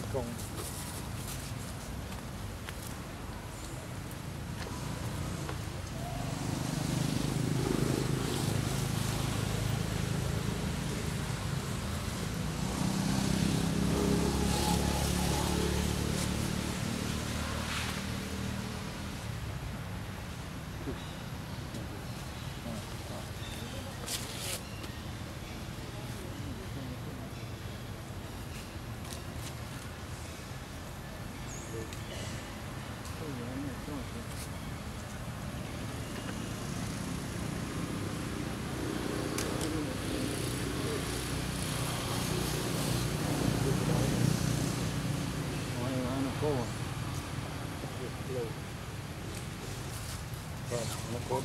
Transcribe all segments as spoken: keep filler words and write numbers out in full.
thi cùng.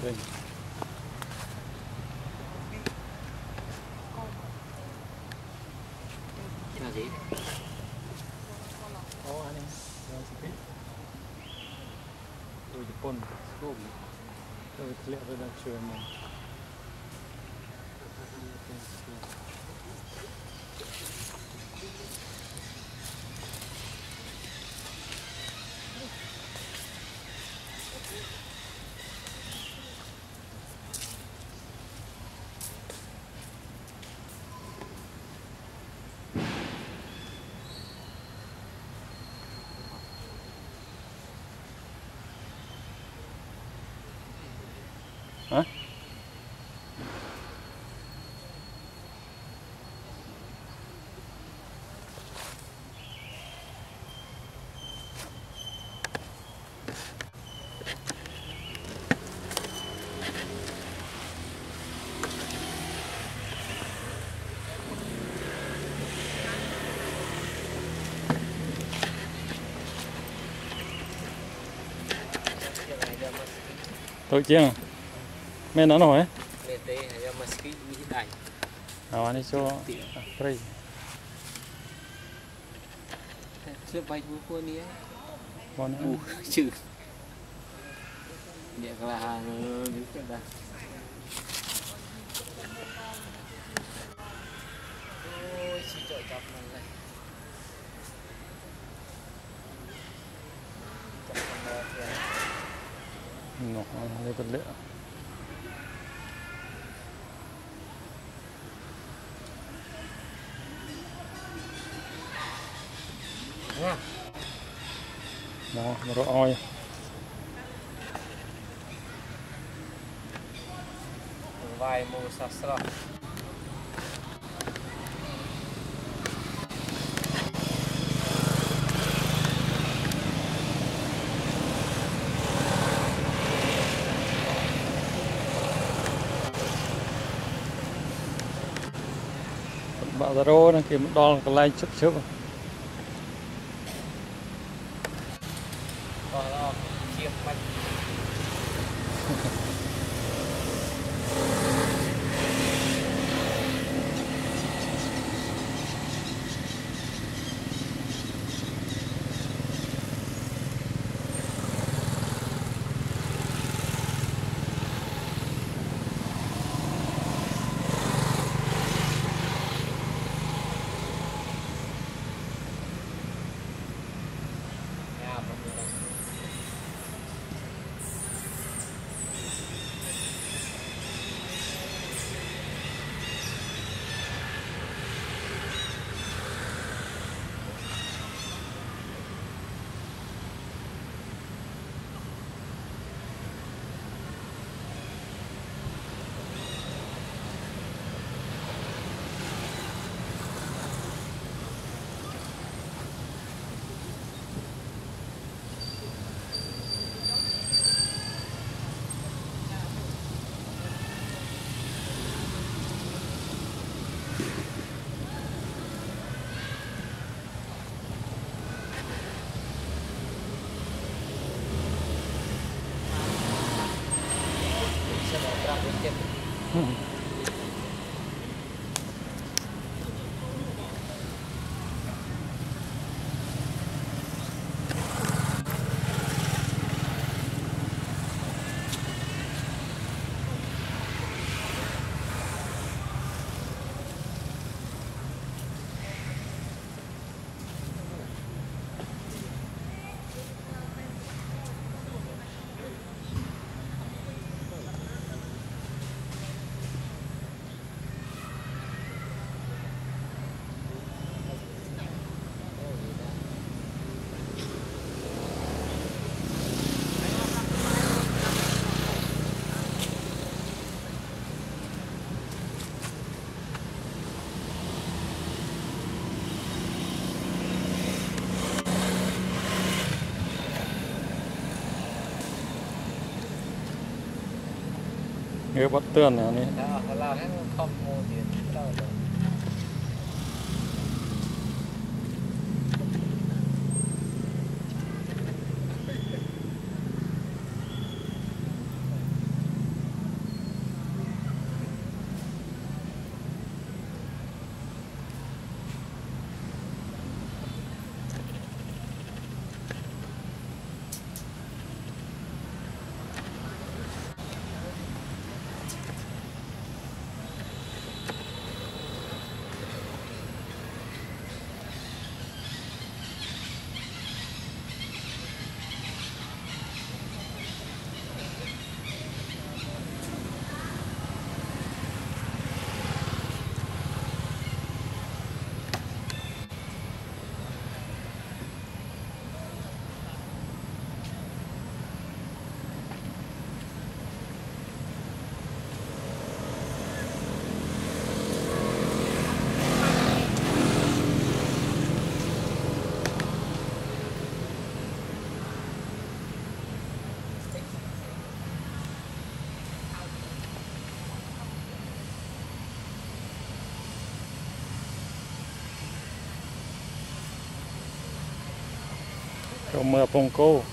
Thank you. Huh? Thôi chứ mẹ nó nói mẹ tê là mà ski như thế này nó ăn cho free chưa bay vô cô ní con u chữ mẹ là những cái này ôi chị trời cặp này nó nó còn lệ. Đó, rồi oi. Vai mô sa sra. Bạn zaro đang kiếm đo cái line trước trước. Thank you. Nghe bắt tường này anh ấy. Là hết không mua gì đâu rồi. Mưa Pongco.